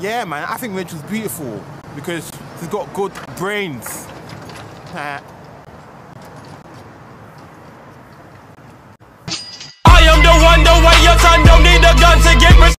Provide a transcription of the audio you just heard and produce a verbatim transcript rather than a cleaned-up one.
Yeah, man, I think Rachel's beautiful because she's got good brains. I am the one, the way your son don't need a gun to get respect.